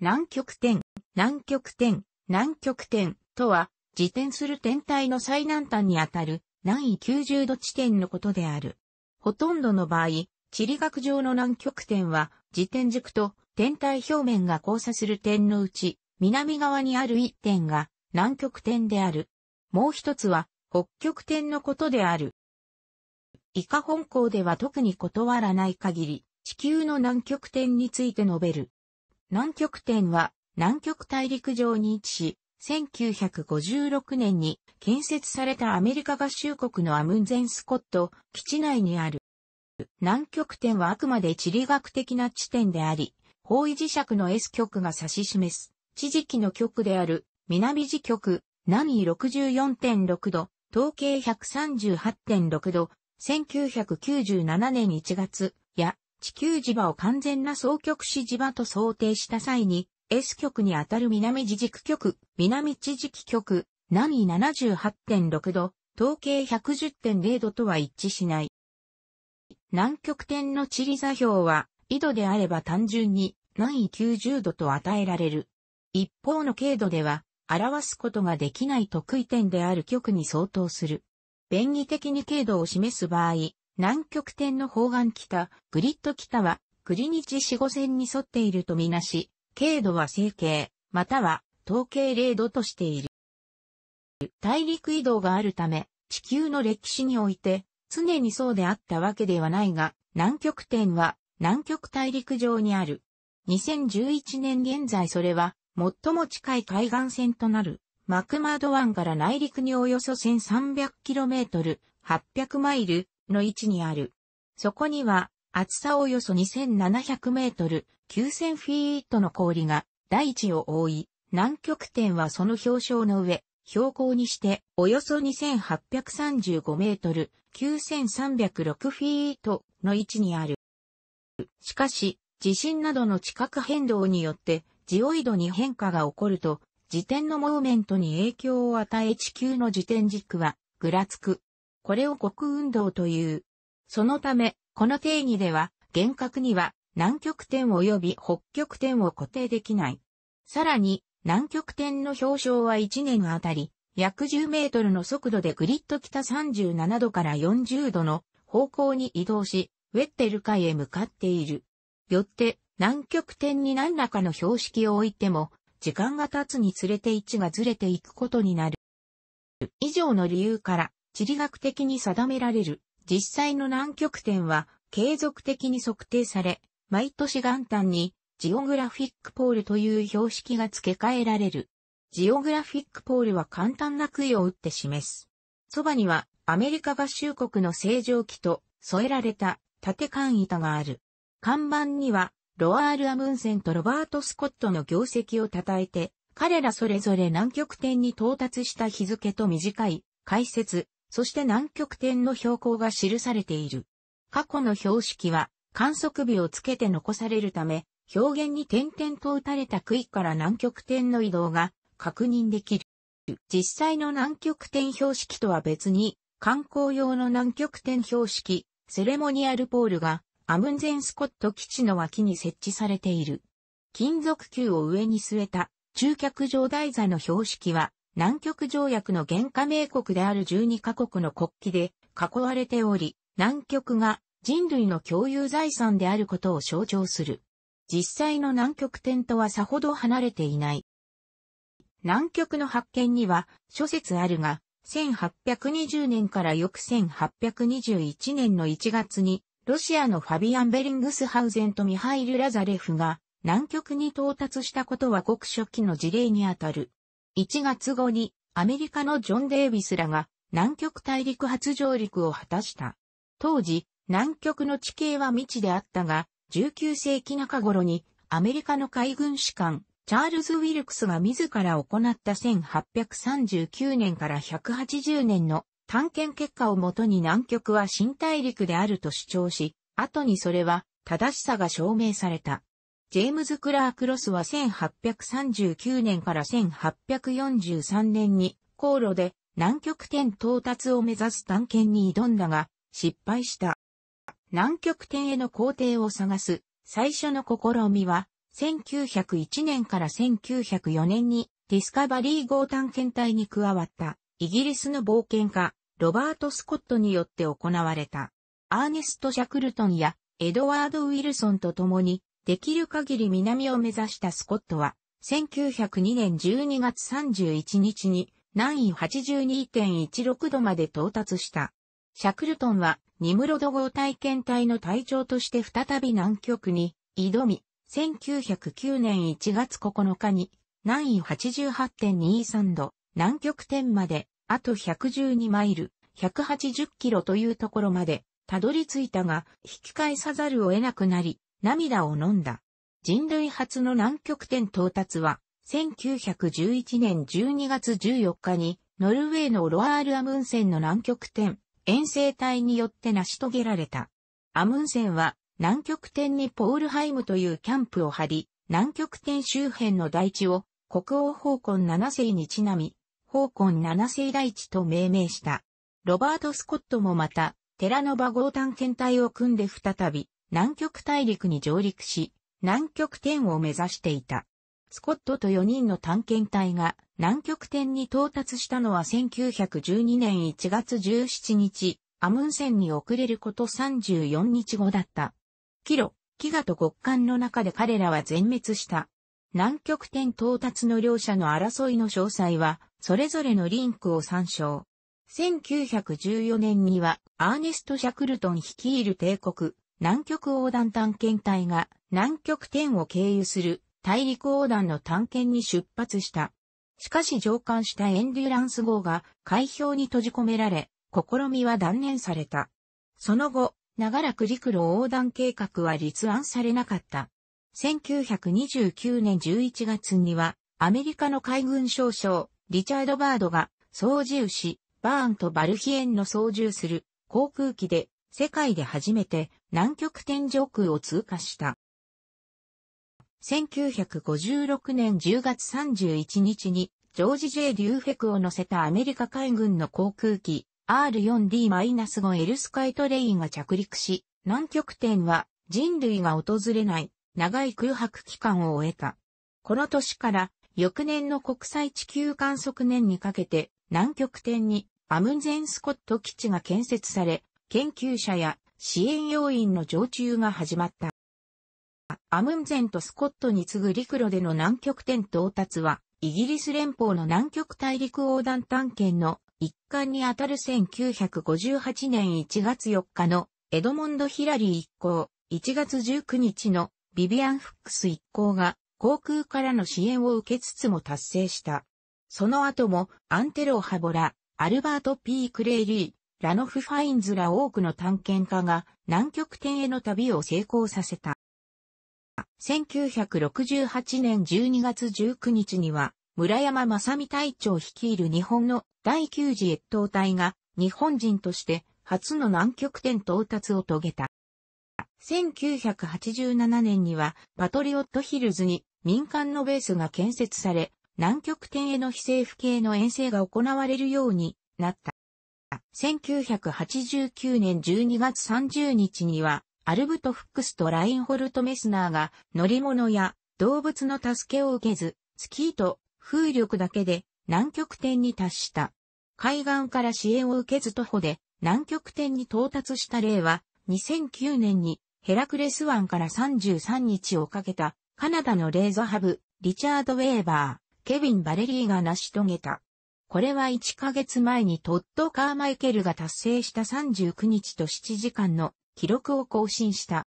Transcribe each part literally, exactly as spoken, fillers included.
南極点、南極点、南極点とは、自転する天体の最南端にあたる南緯きゅうじゅうど地点のことである。ほとんどの場合、地理学上の南極点は、自転軸と天体表面が交差する点のうち、南側にある一点が南極点である。もう一つは、北極点のことである。以下本項では特に断らない限り、地球の南極点について述べる。南極点は、南極大陸上に位置し、せんきゅうひゃくごじゅうろくねんに建設されたアメリカ合衆国のアムンゼン・スコット基地内にある。南極点はあくまで地理学的な地点であり、方位磁石の S 極が指し示す、地磁気の極である、南磁極、南緯 ろくじゅうよんてんろくど、東経 ひゃくさんじゅうはちてんろくど、せんきゅうひゃくきゅうじゅうななねんいちがつや地球磁場を完全な双極子磁場と想定した際に、S 極にあたる南磁軸極、南地磁気極、南緯 ななじゅうはちてんろくど、東経 ひゃくじゅってんれいどとは一致しない。南極点の地理座標は、緯度であれば単純に南緯きゅうじゅうどと与えられる。一方の経度では、表すことができない特異点である極に相当する。便宜的に経度を示す場合、南極点の方眼北、グリッド北は、グリニッジ死後線に沿っているとみなし、経度は正経、または東経れいどとしている。大陸移動があるため、地球の歴史において常にそうであったわけではないが、南極点は南極大陸上にある。にせんじゅういちねん現在それは最も近い海岸線となる。マクマード湾から内陸におよそ せんさんびゃくキロメートル、はっぴゃくマイルの位置にある。そこには厚さおよそ にせんななひゃくメートル、きゅうせんフィートの氷が大地を覆い、南極点はその氷床の上、標高にしておよそ にせんはっぴゃくさんじゅうごメートル、きゅうせんさんびゃくろくフィートの位置にある。しかし、地震などの地殻変動によってジオイドに変化が起こると、自転のモーメントに影響を与え地球の自転軸はぐらつく。これを極運動という。そのため、この定義では厳格には、南極点及び北極点を固定できない。さらに、南極点の氷床はいちねんあたり、約じゅうメートルの速度でグリッド北さんじゅうななどからよんじゅうどの方向に移動し、ウェッテル海へ向かっている。よって、南極点に何らかの標識を置いても、時間が経つにつれて位置がずれていくことになる。以上の理由から、地理学的に定められる、実際の南極点は、継続的に測定され、毎年元旦にジオグラフィックポールという標識が付け替えられる。ジオグラフィックポールは簡単な杭を打って示す。そばにはアメリカ合衆国の星条旗と添えられた縦管板がある。看板にはロアール・アムンセンとロバート・スコットの業績を称えて、彼らそれぞれ南極点に到達した日付と短い解説、そして南極点の標高が記されている。過去の標識は、観測日をつけて残されるため、表現に点々と打たれた杭から南極点の移動が確認できる。実際の南極点標識とは別に、観光用の南極点標識、セレモニアルポールがアムンゼン・スコット基地の脇に設置されている。金属球を上に据えた中脚状台座の標識は、南極条約の原加盟国であるじゅうにカ国の国旗で囲われており、南極が人類の共有財産であることを象徴する。実際の南極点とはさほど離れていない。南極の発見には諸説あるが、せんはっぴゃくにじゅうねんから翌せんはっぴゃくにじゅういちねんのいちがつに、ロシアのファビアン・ベリングスハウゼンとミハイル・ラザレフが南極に到達したことは極初期の事例にあたる。いちがつごにアメリカのジョン・デービスらが南極大陸初上陸を果たした。当時、南極の地形は未知であったが、じゅうきゅうせいき中頃にアメリカの海軍士官、チャールズ・ウィルクスが自ら行ったせんはっぴゃくさんじゅうきゅうねんからひゃくはちじゅうねんの探検結果をもとに南極は新大陸であると主張し、後にそれは正しさが証明された。ジェームズ・クラーク・ロスはせんはっぴゃくさんじゅうきゅうねんからせんはっぴゃくよんじゅうさんねんに航路で南極点到達を目指す探検に挑んだが、失敗した。南極点への行程を探す最初の試みはせんきゅうひゃくいちねんからせんきゅうひゃくよねんにディスカバリー号探検隊に加わったイギリスの冒険家ロバート・スコットによって行われた。アーネスト・シャクルトンやエドワード・ウィルソンと共にできる限り南を目指したスコットはせんきゅうひゃくにねんじゅうにがつさんじゅういちにちに南緯 はちじゅうにてんいちろく 度まで到達した。シャクルトンはニムロド号探検隊の隊長として再び南極に挑み、せんきゅうひゃくきゅうねんいちがつここのかに南緯 はちじゅうはちてんにさん 度、南極点まであとひゃくじゅうにマイル、ひゃくはちじゅっキロというところまでたどり着いたが、引き返さざるを得なくなり、涙を飲んだ。人類初の南極点到達は、せんきゅうひゃくじゅういちねんじゅうにがつじゅうよっかに、ノルウェーのロアール・アムンセンの南極点、遠征隊によって成し遂げられた。アムンセンは、南極点にポールハイムというキャンプを張り、南極点周辺の台地を、国王ホーコンななせいにちなみ、ホーコンななせい台地と命名した。ロバート・スコットもまた、テラノバ号探検隊を組んで再び南極大陸に上陸し、南極点を目指していた。スコットとよにんの探検隊が南極点に到達したのはせんきゅうひゃくじゅうにねんいちがつじゅうしちにち、アムンセンに遅れることさんじゅうよっかごだった。キロ、飢餓と極寒の中で彼らは全滅した。南極点到達の両者の争いの詳細は、それぞれのリンクを参照。せんきゅうひゃくじゅうよねんにはアーネスト・シャクルトン率いる帝国南極横断探検隊が南極点を経由する大陸横断の探検に出発した。しかし乗艦したエンデュランス号が海氷に閉じ込められ、試みは断念された。その後、長らく陸路横断計画は立案されなかった。せんきゅうひゃくにじゅうきゅうねんじゅういちがつにはアメリカの海軍少将リチャード・バードが操縦士バーンとバルヒエンの操縦する航空機で世界で初めて南極点上空を通過した。せんきゅうひゃくごじゅうろくねんじゅうがつさんじゅういちにちにジョージ・ジェイ・リューフェクを乗せたアメリカ海軍の航空機 アール よん ディー ごエル スカイトレインが着陸し、南極点は人類が訪れない長い空白期間を終えた。この年から翌年の国際地球観測年にかけて南極点にアムンセン・スコット基地が建設され、研究者や支援要員の常駐が始まった。アムンセンとスコットに次ぐ陸路での南極点到達は、イギリス連邦の南極大陸横断探検の一環にあたるせんきゅうひゃくごじゅうはちねんいちがつよっかのエドモンド・ヒラリー一行、いちがつじゅうくにちのビビアン・フックス一行が航空からの支援を受けつつも達成した。その後も、アンテロ・ハボラ、アルバート・ピー・クレイリー、ラノフ・ファインズら多くの探検家が南極点への旅を成功させた。せんきゅうひゃくろくじゅうはちねんじゅうにがつじゅうくにちには、村山正美隊長率いる日本のだいきゅう次越冬隊が日本人として初の南極点到達を遂げた。せんきゅうひゃくはちじゅうななねんには、パトリオット・ヒルズに民間のベースが建設され、南極点への非政府系の遠征が行われるようになった。せんきゅうひゃくはちじゅうきゅうねんじゅうにがつさんじゅうにちには、アルブト・フックスとラインホルト・メスナーが乗り物や動物の助けを受けず、スキーと風力だけで南極点に達した。海岸から支援を受けず徒歩で南極点に到達した例は、にせんきゅうねんにヘラクレス湾からさんじゅうさんにちをかけたカナダのレーザハブ、リチャード・ウェーバー。ケビン・バレリーが成し遂げた。これはいっかげつまえにトッド・カーマイケルが達成したさんじゅうくにちとななじかんの記録を更新した。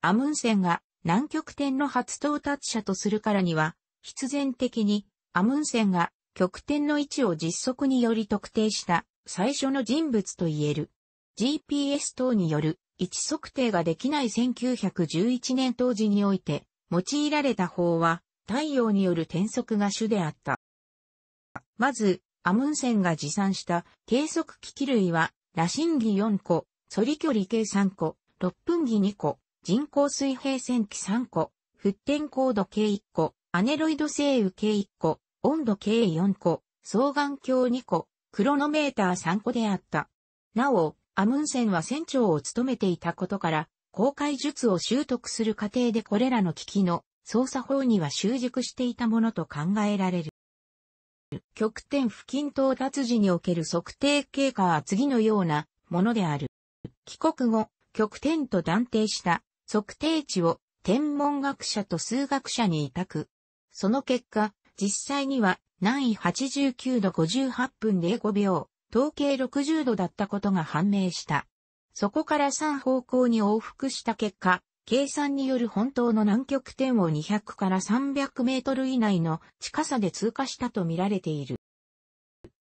アムンセンが南極点の初到達者とするからには、必然的にアムンセンが極点の位置を実測により特定した最初の人物と言える。ジーピーエス 等による位置測定ができないせんきゅうひゃくじゅういちねん当時において用いられた法は、太陽による転速が主であった。まず、アムンセンが持参した計測機器類は、羅針儀よんこ、ソリ距離計さんこ、ろっぷん儀にこ、人工水平線機さんこ、沸点高度計いっこ、アネロイド制御計いっこ、温度計よんこ、双眼鏡にこ、クロノメーターさんこであった。なお、アムンセンは船長を務めていたことから、航海術を習得する過程でこれらの機器の操作法には習熟していたものと考えられる。極点付近到達時における測定経過は次のようなものである。帰国後、極点と断定した測定値を天文学者と数学者に委託。その結果、実際には南緯はちじゅうきゅうどごじゅうはちふんぜろごびょう、東経ろくじゅうどだったことが判明した。そこからさんほうこうに往復した結果、計算による本当の南極点をにひゃくからさんびゃくメートル以内の近さで通過したと見られている。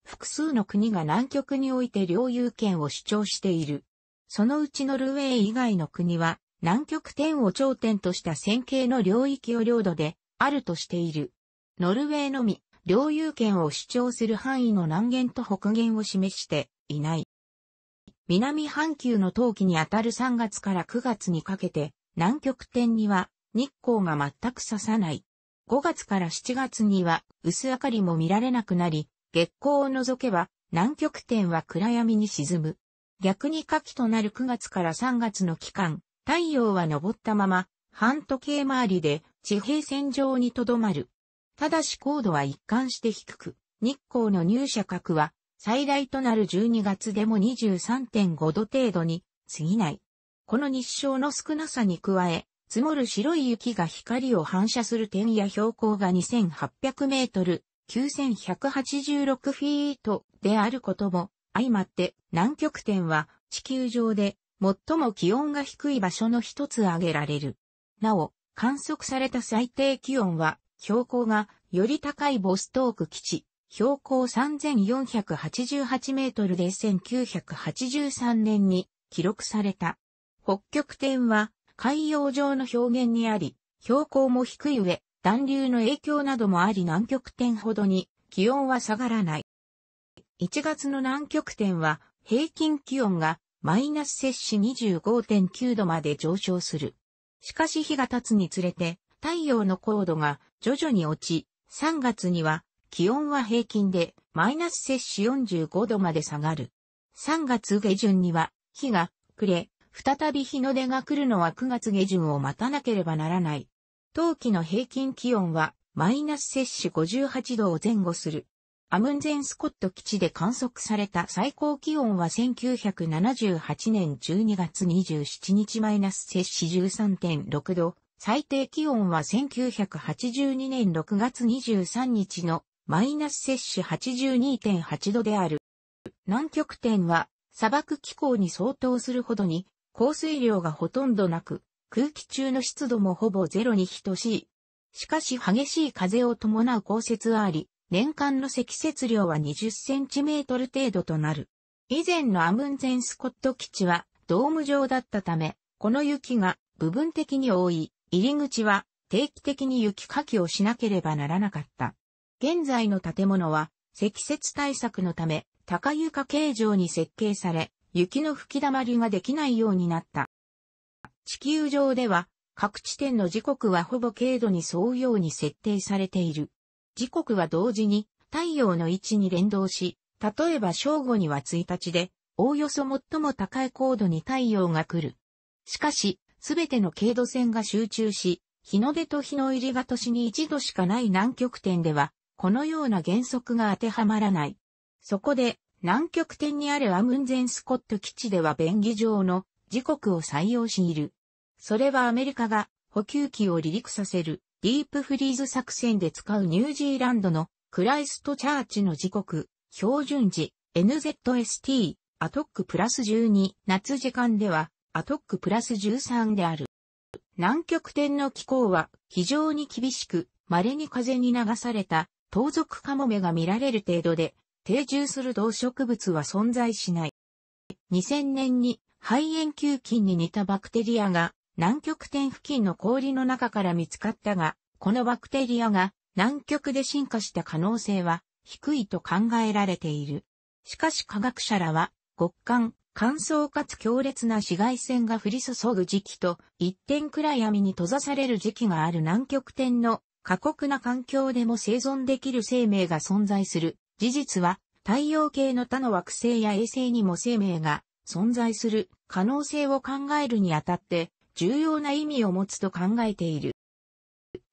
複数の国が南極において領有権を主張している。そのうちノルウェー以外の国は、南極点を頂点とした線形の領域を領土であるとしている。ノルウェーのみ、領有権を主張する範囲の南限と北限を示していない。南半球の冬季にあたるさんがつからくがつにかけて、南極点には日光が全く差さない。ごがつからしちがつには薄明かりも見られなくなり、月光を除けば南極点は暗闇に沈む。逆に夏季となるくがつからさんがつの期間、太陽は昇ったまま、半時計回りで地平線上に留まる。ただし高度は一貫して低く、日光の入射角は最大となるじゅうにがつでも にじゅうさんてんごど程度に過ぎない。この日照の少なさに加え、積もる白い雪が光を反射する点や標高がにせんはっぴゃくメートル、きゅうせんひゃくはちじゅうろくフィートであることも相まって、南極点は地球上で最も気温が低い場所の一つ挙げられる。なお、観測された最低気温は、標高がより高いボストーク基地、標高さんぜんよんひゃくはちじゅうはちメートルでせんきゅうひゃくはちじゅうさんねんに記録された。北極点は海洋上の表現にあり、標高も低い上、暖流の影響などもあり南極点ほどに気温は下がらない。いちがつの南極点は平均気温がマイナス摂氏 にじゅうごてんきゅうどまで上昇する。しかし日が経つにつれて、太陽の高度が徐々に落ち、さんがつには気温は平均でマイナス摂氏よんじゅうごどまで下がる。さんがつげじゅんには日が暮れ、再び日の出が来るのはくがつげじゅんを待たなければならない。冬季の平均気温はマイナス摂氏ごじゅうはちどを前後する。アムンゼンスコット基地で観測された最高気温はせんきゅうひゃくななじゅうはちねんじゅうにがつにじゅうしちにちマイナス摂氏 じゅうさんてんろくど。最低気温はせんきゅうひゃくはちじゅうにねんろくがつにじゅうさんにちのマイナス摂氏 はちじゅうにてんはちどである。南極点は砂漠気候に相当するほどに降水量がほとんどなく空気中の湿度もほぼゼロに等しい。しかし激しい風を伴う降雪はあり、年間の積雪量はにじゅっセンチメートル程度となる。以前のアムンゼンスコット基地はドーム状だったため、この雪が部分的に多い。入り口は定期的に雪かきをしなければならなかった。現在の建物は積雪対策のため高床形状に設計され雪の吹き溜まりができないようになった。地球上では各地点の時刻はほぼ経度に沿うように設定されている。時刻は同時に太陽の位置に連動し、例えば正午にはいちにちでおおよそ最も高い高度に太陽が来る。しかし、すべての経度線が集中し、日の出と日の入りが年に一度しかない南極点では、このような原則が当てはまらない。そこで、南極点にあるアムンゼンスコット基地では便宜上の時刻を採用している。それはアメリカが補給機を離陸させるディープフリーズ作戦で使うニュージーランドのクライストチャーチの時刻、標準時 エヌゼットエスティー、アトックプラスじゅうに、夏時間では、アトックプラスじゅうさんである。南極点の気候は非常に厳しく、稀に風に流された冬属カモメが見られる程度で、定住する動植物は存在しない。にせんねんに肺炎球菌に似たバクテリアが南極点付近の氷の中から見つかったが、このバクテリアが南極で進化した可能性は低いと考えられている。しかし科学者らは極寒、乾燥かつ強烈な紫外線が降り注ぐ時期と一点暗闇に閉ざされる時期がある南極点の過酷な環境でも生存できる生命が存在する。事実は太陽系の他の惑星や衛星にも生命が存在する可能性を考えるにあたって重要な意味を持つと考えている。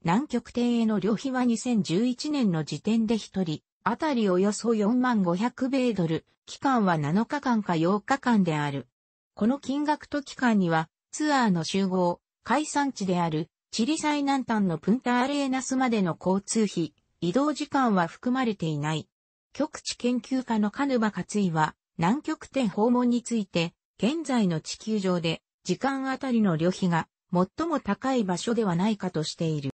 南極点への旅費はにせんじゅういちねんの時点でひとり、あたりおよそよんまんごひゃく米ドル、期間はなのかかんかようかかんである。この金額と期間には、ツアーの集合、開催地である、チリ最南端のプンタアレーナスまでの交通費、移動時間は含まれていない。極地研究家の鹿沼克己は、南極点訪問について、現在の地球上で、時間あたりの旅費が、最も高い場所ではないかとしている。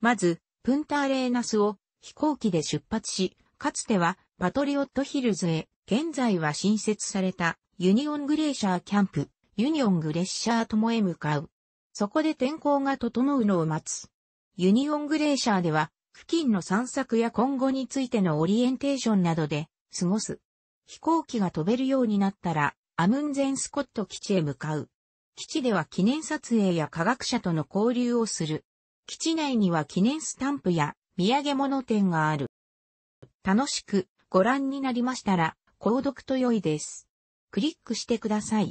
まず、プンタアレーナスを飛行機で出発し、かつてはパトリオットヒルズへ、現在は新設されたユニオングレーシャーキャンプ、ユニオングレッシャー友へ向かう。そこで天候が整うのを待つ。ユニオングレーシャーでは、付近の散策や今後についてのオリエンテーションなどで過ごす。飛行機が飛べるようになったら、アムンゼンスコット基地へ向かう。基地では記念撮影や科学者との交流をする。基地内には記念スタンプや土産物店がある。楽しくご覧になりましたら、購読と良いです。クリックしてください。